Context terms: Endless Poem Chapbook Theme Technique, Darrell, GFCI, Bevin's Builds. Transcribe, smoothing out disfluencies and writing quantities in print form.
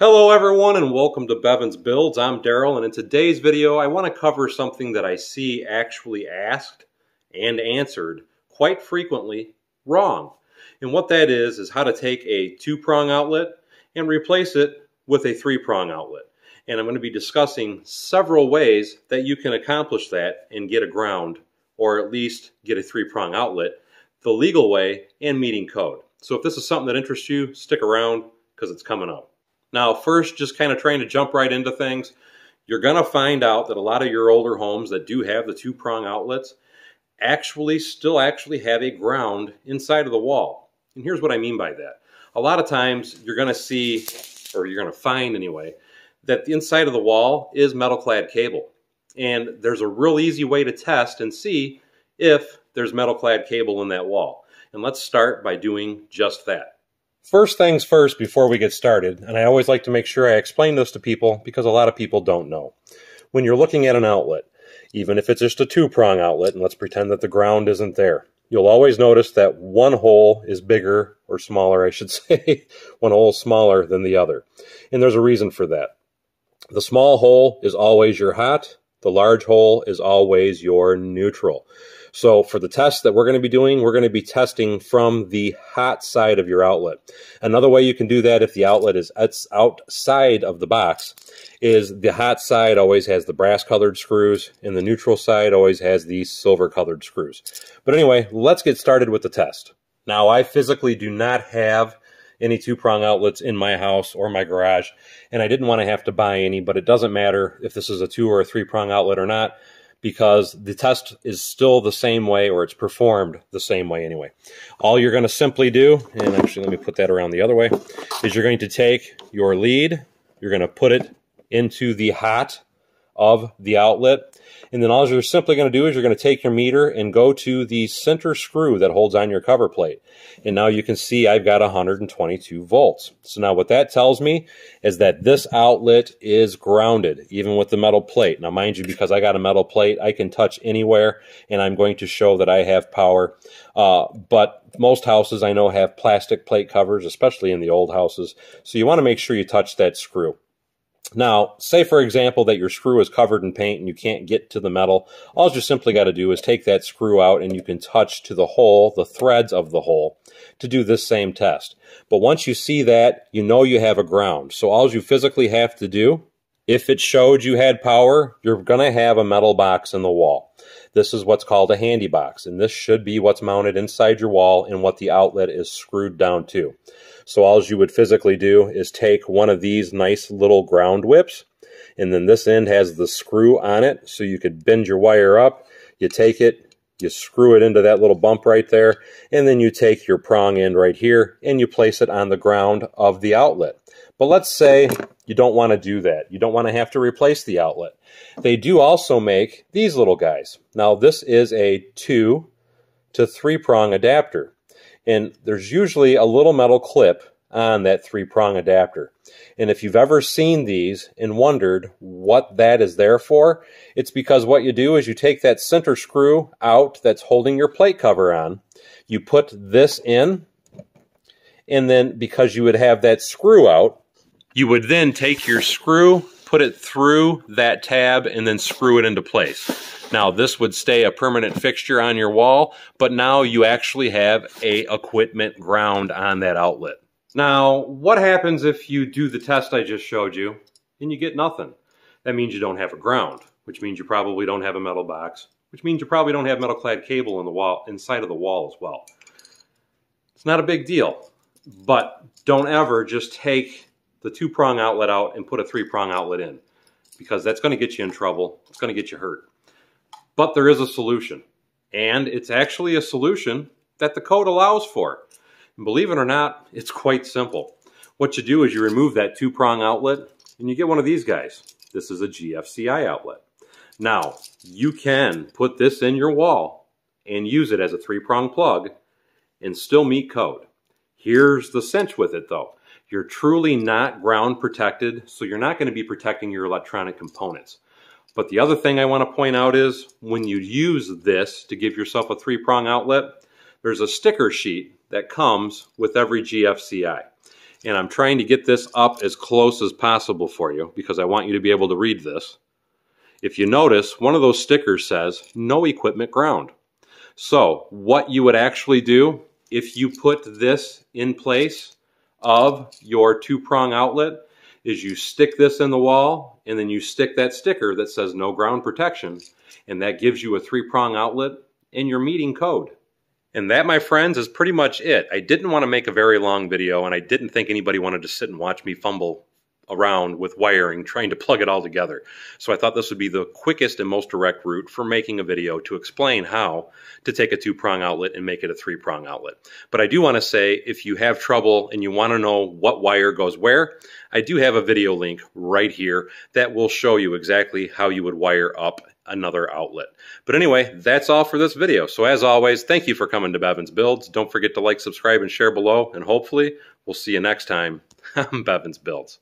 Hello everyone and welcome to Bevin's Builds. I'm Darrell, and in today's video I want to cover something that I see actually asked and answered quite frequently wrong. And what that is how to take a two-prong outlet and replace it with a three-prong outlet. And I'm going to be discussing several ways that you can accomplish that and get a ground, or at least get a three-prong outlet, the legal way and meeting code. So if this is something that interests you, stick around because it's coming up. Now, first, just kind of trying to jump right into things, you're going to find out that a lot of your older homes that do have the two-prong outlets still actually have a ground inside of the wall. And here's what I mean by that. A lot of times you're going to see, or you're going to find anyway, that the inside of the wall is metal-clad cable. And there's a real easy way to test and see if there's metal-clad cable in that wall. And let's start by doing just that. First things first before we get started, and I always like to make sure I explain this to people because a lot of people don't know. When you're looking at an outlet, even if it's just a two-prong outlet, and let's pretend that the ground isn't there, you'll always notice that one hole is bigger, or smaller I should say, one hole is smaller than the other. And there's a reason for that. The small hole is always your hot, the large hole is always your neutral. So for the test that we're going to be doing, we're going to be testing from the hot side of your outlet. Another way you can do that, if the outlet is outside of the box, is the hot side always has the brass colored screws and the neutral side always has the silver colored screws. But anyway, let's get started with the test. Now, I physically do not have any two-prong outlets in my house or my garage, and I didn't want to have to buy any, but it doesn't matter if this is a two or a three-prong outlet or not, because the test is still the same way, or it's performed the same way anyway. All you're going to simply do, and actually let me put that around the other way, is you're going to take your lead, you're going to put it into the hot of the outlet, and then all you're simply going to do is you're going to take your meter and go to the center screw that holds on your cover plate. And now you can see I've got 122 volts. So now what that tells me is that this outlet is grounded, even with the metal plate. Now mind you, because I got a metal plate, I can touch anywhere, and I'm going to show that I have power. But most houses I know have plastic plate covers, especially in the old houses. So you want to make sure you touch that screw. Now, say for example that your screw is covered in paint and you can't get to the metal, all you simply got to do is take that screw out and you can touch to the hole, the threads of the hole, to do this same test. But once you see that, you know you have a ground. So all you physically have to do, if it showed you had power, you're going to have a metal box in the wall. This is what's called a handy box, and this should be what's mounted inside your wall and what the outlet is screwed down to. So all you would physically do is take one of these nice little ground whips, and then this end has the screw on it, so you could bend your wire up, you take it, you screw it into that little bump right there, and then you take your prong end right here and you place it on the ground of the outlet. But let's say you don't want to do that. You don't want to have to replace the outlet. They do also make these little guys. Now this is a 2 to 3 prong adapter. And there's usually a little metal clip on that three-prong adapter. And if you've ever seen these and wondered what that is there for, it's because what you do is you take that center screw out that's holding your plate cover on, you put this in, and then because you would have that screw out, you would then take your screw, put it through that tab, and then screw it into place. Now this would stay a permanent fixture on your wall, but now you actually have an equipment ground on that outlet. Now what happens if you do the test I just showed you and you get nothing? That means you don't have a ground, which means you probably don't have a metal box, which means you probably don't have metal clad cable in the wall, inside of the wall as well. It's not a big deal, but don't ever just take the two-prong outlet out and put a three-prong outlet in, because that's going to get you in trouble, it's going to get you hurt. But there is a solution, and it's actually a solution that the code allows for. And believe it or not, it's quite simple. What you do is you remove that two-prong outlet and you get one of these guys. This is a GFCI outlet. Now, you can put this in your wall and use it as a three-prong plug and still meet code. Here's the cinch with it though. You're truly not ground protected, so you're not going to be protecting your electronic components. But the other thing I want to point out is when you use this to give yourself a three-prong outlet, there's a sticker sheet that comes with every GFCI. and I'm trying to get this up as close as possible for you because I want you to be able to read this. If you notice, one of those stickers says, no equipment ground. So what you would actually do if you put this in place of your two-prong outlet is you stick this in the wall and then you stick that sticker that says no ground protection, and that gives you a three-prong outlet in your meeting code. And that, my friends, is pretty much it. I didn't want to make a very long video, and I didn't think anybody wanted to sit and watch me fumble around with wiring trying to plug it all together. So I thought this would be the quickest and most direct route for making a video to explain how to take a two-prong outlet and make it a three-prong outlet. But I do want to say, if you have trouble and you want to know what wire goes where, I do have a video link right here that will show you exactly how you would wire up another outlet. But anyway, that's all for this video. So as always, thank you for coming to Bevin's Builds. Don't forget to like, subscribe, and share below, and hopefully we'll see you next time on Bevin's Builds.